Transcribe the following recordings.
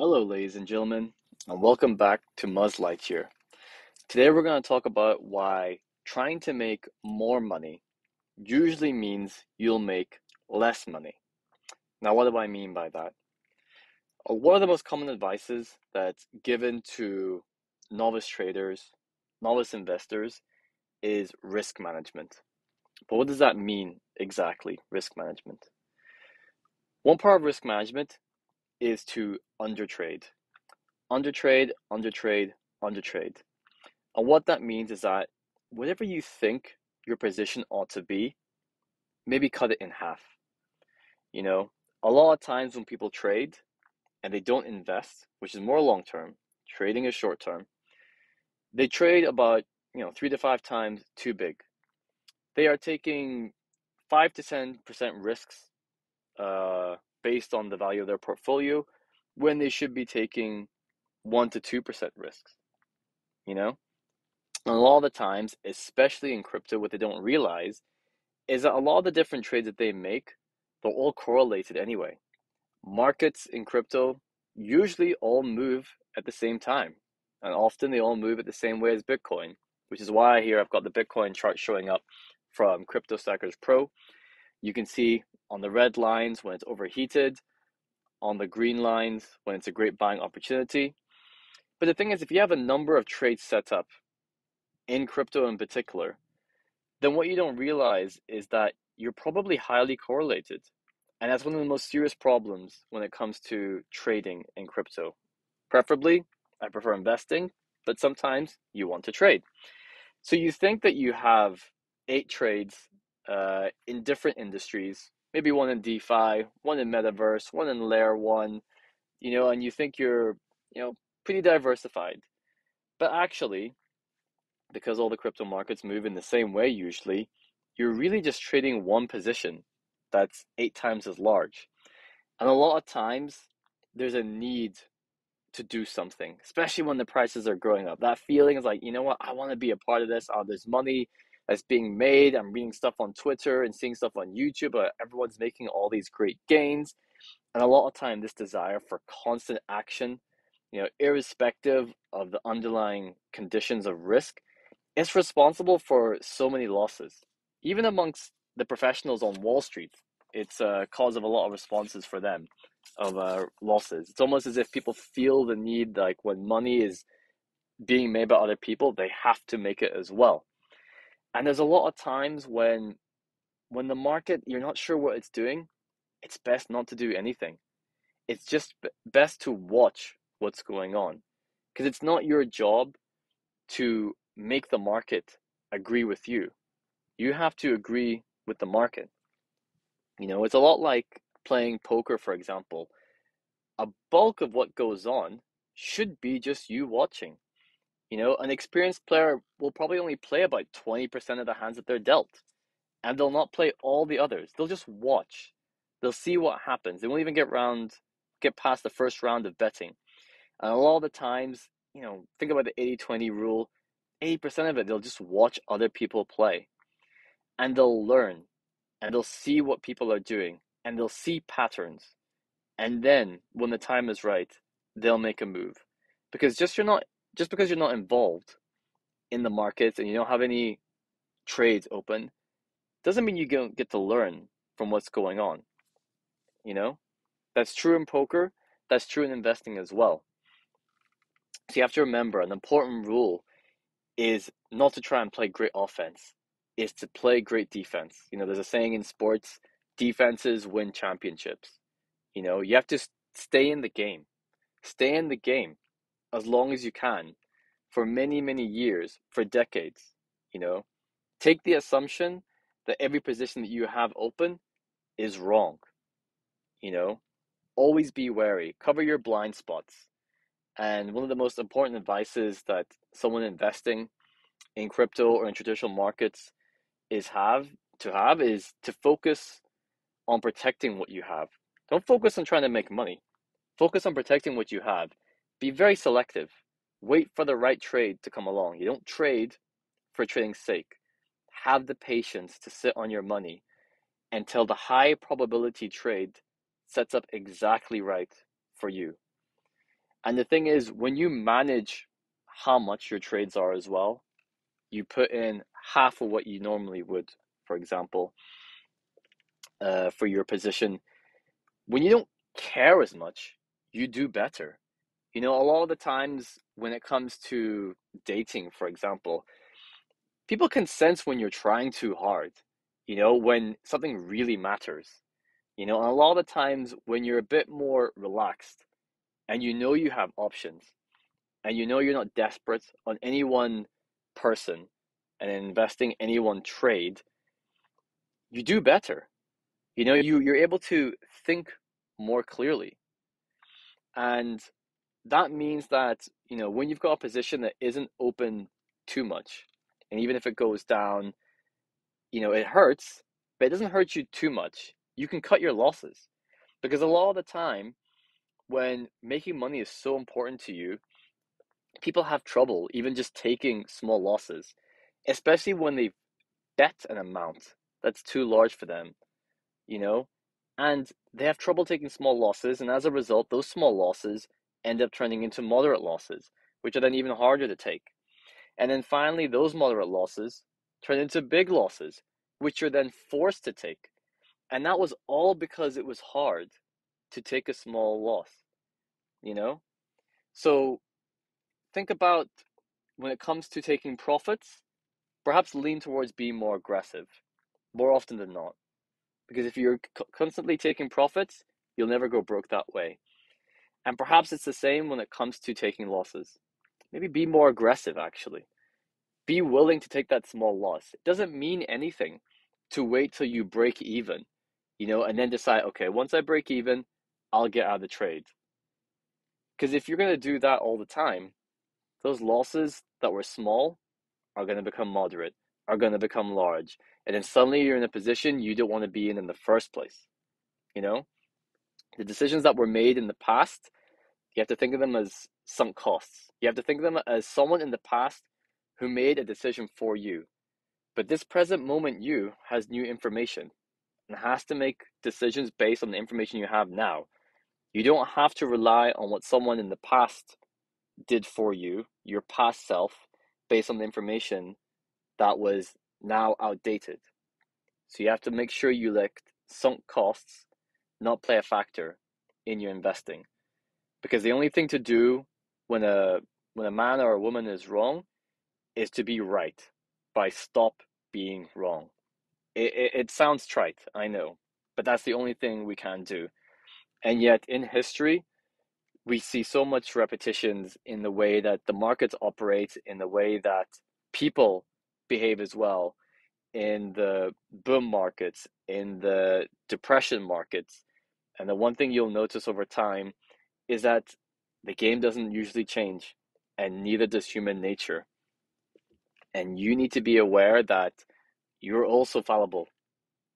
Hello, ladies and gentlemen, and welcome back to Muzzlightyear. Today we're going to talk about why trying to make more money usually means you'll make less money. Now, what do I mean by that? One of the most common advices that's given to novice traders, novice investors, is risk management. But what does that mean exactly, risk management? One part of risk management is to undertrade. Undertrade. And what that means is that whatever you think your position ought to be, maybe cut it in half. You know, a lot of times when people trade and they don't invest, which is more long-term, trading is short-term, they trade about, 3 to 5 times too big. They are taking 5 to 10% risks based on the value of their portfolio, when they should be taking 1 to 2% risks, And a lot of the times, especially in crypto, what they don't realize is that a lot of the different trades that they make, they're all correlated anyway. Markets in crypto usually all move at the same time, and often they all move at the same way as Bitcoin, which is why here I've got the Bitcoin chart showing up from CryptoStackers Pro. You can see on the red lines when it's overheated, on the green lines when it's a great buying opportunity. But the thing is, if you have a number of trades set up, in crypto in particular, then what you don't realize is that you're probably highly correlated. And that's one of the most serious problems when it comes to trading in crypto. Preferably, I prefer investing, but sometimes you want to trade. So you think that you have 8 trades in different industries, maybe one in DeFi, one in Metaverse, one in Layer 1, and you think you're, pretty diversified. But actually, because all the crypto markets move in the same way usually, you're really just trading one position that's 8 times as large. And a lot of times, there's a need to do something, especially when the prices are growing up. That feeling is like, I want to be a part of this. Oh, there's money that's being made. I'm reading stuff on Twitter and seeing stuff on YouTube. Everyone's making all these great gains. And a lot of time, this desire for constant action, irrespective of the underlying conditions of risk, is responsible for so many losses. Even amongst the professionals on Wall Street, it's a cause of a lot of responses for them, of losses. It's almost as if people feel the need, like when money is being made by other people, they have to make it as well. And there's a lot of times when the market, you're not sure what it's doing, it's best not to do anything. It's just best to watch what's going on, because it's not your job to make the market agree with you. You have to agree with the market. It's a lot like playing poker, for example. A bulk of what goes on should be just you watching. An experienced player will probably only play about 20% of the hands that they're dealt, and they'll not play all the others. They'll just watch. They'll see what happens. They won't even get past the first round of betting. And a lot of the times, think about the 80-20 rule. 80% of it, they'll just watch other people play, and they'll learn, and they'll see what people are doing, and they'll see patterns. And then when the time is right, they'll make a move, because just because you're not involved in the markets and you don't have any trades open, doesn't mean you don't get to learn from what's going on. That's true in poker. That's true in investing as well. So you have to remember, an important rule is not to try and play great offense, is to play great defense. There's a saying in sports, defenses win championships. You have to stay in the game. Stay in the game as long as you can, for many, many years, for decades. Take the assumption that every position that you have open is wrong. Always be wary, cover your blind spots. And one of the most important advices that someone investing in crypto or in traditional markets is to focus on protecting what you have. Don't focus on trying to make money. Focus on protecting what you have. Be very selective. Wait for the right trade to come along. You don't trade for trading's sake. Have the patience to sit on your money until the high probability trade sets up exactly right for you. And the thing is, when you manage how much your trades are as well, you put in half of what you normally would, for example, for your position. When you don't care as much, you do better. You know, a lot of the times when it comes to dating, for example, people can sense when you're trying too hard, you know, when something really matters. You know, and a lot of the times when you're a bit more relaxed and you know you have options and you know you're not desperate on any one person and investing any one trade, you do better. You know, you're able to think more clearly. And that means that, you know, when you've got a position that isn't open too much, and even if it goes down, you know, it hurts, but it doesn't hurt you too much. You can cut your losses, because a lot of the time when making money is so important to you, people have trouble even just taking small losses, especially when they bet an amount that's too large for them, you know, and they have trouble taking small losses. And as a result, those small losses end up turning into moderate losses, which are then even harder to take. And then finally, those moderate losses turn into big losses, which you're then forced to take. And that was all because it was hard to take a small loss, you know? So think about when it comes to taking profits, perhaps lean towards being more aggressive more often than not. Because if you're constantly taking profits, you'll never go broke that way. And perhaps it's the same when it comes to taking losses. Maybe be more aggressive, actually. Be willing to take that small loss. It doesn't mean anything to wait till you break even, you know, and then decide, okay, once I break even, I'll get out of the trade. Because if you're going to do that all the time, those losses that were small are going to become moderate, are going to become large. And then suddenly you're in a position you don't want to be in the first place, you know? The decisions that were made in the past, you have to think of them as sunk costs. You have to think of them as someone in the past who made a decision for you. But this present moment you has new information and has to make decisions based on the information you have now. You don't have to rely on what someone in the past did for you, your past self, based on the information that was now outdated. So you have to make sure you let sunk costs not play a factor in your investing. Because the only thing to do when a man or a woman is wrong is to be right by stop being wrong. It sounds trite, I know, but that's the only thing we can do. And yet in history, we see so much repetitions in the way that the markets operate, in the way that people behave as well, in the boom markets, in the depression markets. And the one thing you'll notice over time is that the game doesn't usually change, and neither does human nature. And you need to be aware that you're also fallible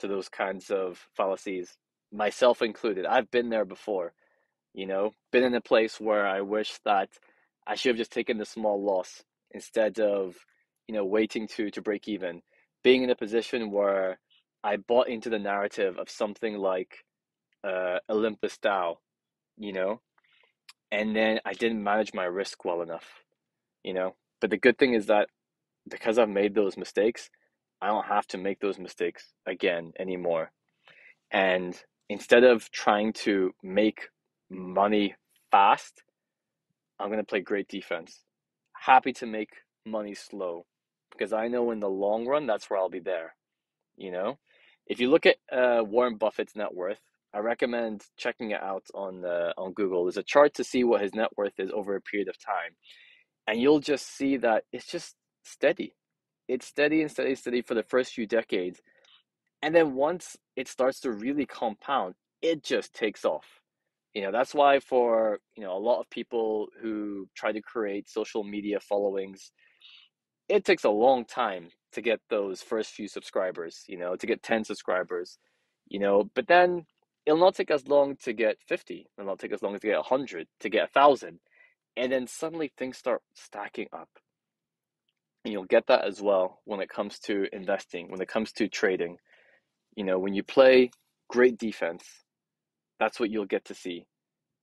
to those kinds of fallacies, myself included. I've been there before, you know, been in a place where I wish that I should have just taken the small loss instead of, you know, waiting to break even, being in a position where I bought into the narrative of something like Olympus Dow, you know, and then I didn't manage my risk well enough, you know. But the good thing is that because I've made those mistakes, I don't have to make those mistakes again anymore. And instead of trying to make money fast, I'm going to play great defense. Happy to make money slow, because I know in the long run, that's where I'll be there. You know, if you look at Warren Buffett's net worth, I recommend checking it out on Google. There's a chart to see what his net worth is over a period of time. And you'll just see that it's just steady. It's steady for the first few decades. And then once it starts to really compound, it just takes off. You know, that's why for, you know, a lot of people who try to create social media followings, it takes a long time to get those first few subscribers, you know, to get 10 subscribers, you know, but then it'll not take as long to get 50. It'll not take as long to get 100, to get 1,000. And then suddenly things start stacking up. And you'll get that as well when it comes to investing, when it comes to trading. You know, when you play great defense, that's what you'll get to see.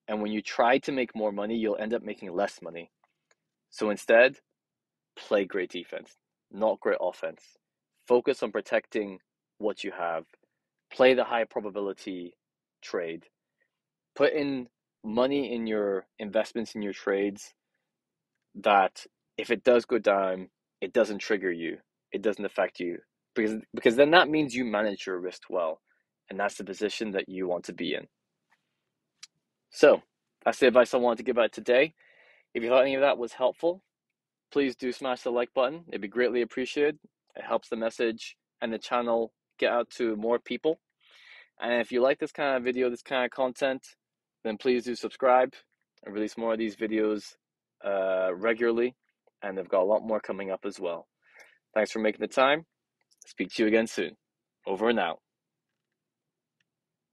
And when you try to make more money, you'll end up making less money. So instead, play great defense, not great offense. Focus on protecting what you have. Play the high probability trade. Put in money in your investments, in your trades, that if it does go down, it doesn't trigger you. It doesn't affect you. Because then that means you manage your risk well. And that's the position that you want to be in. So that's the advice I wanted to give out today. If you thought any of that was helpful, please do smash the like button. It'd be greatly appreciated. It helps the message and the channel get out to more people. And if you like this kind of video, this kind of content, then please do subscribe. I release more of these videos regularly, and they've got a lot more coming up as well. Thanks for making the time. Speak to you again soon. Over and out.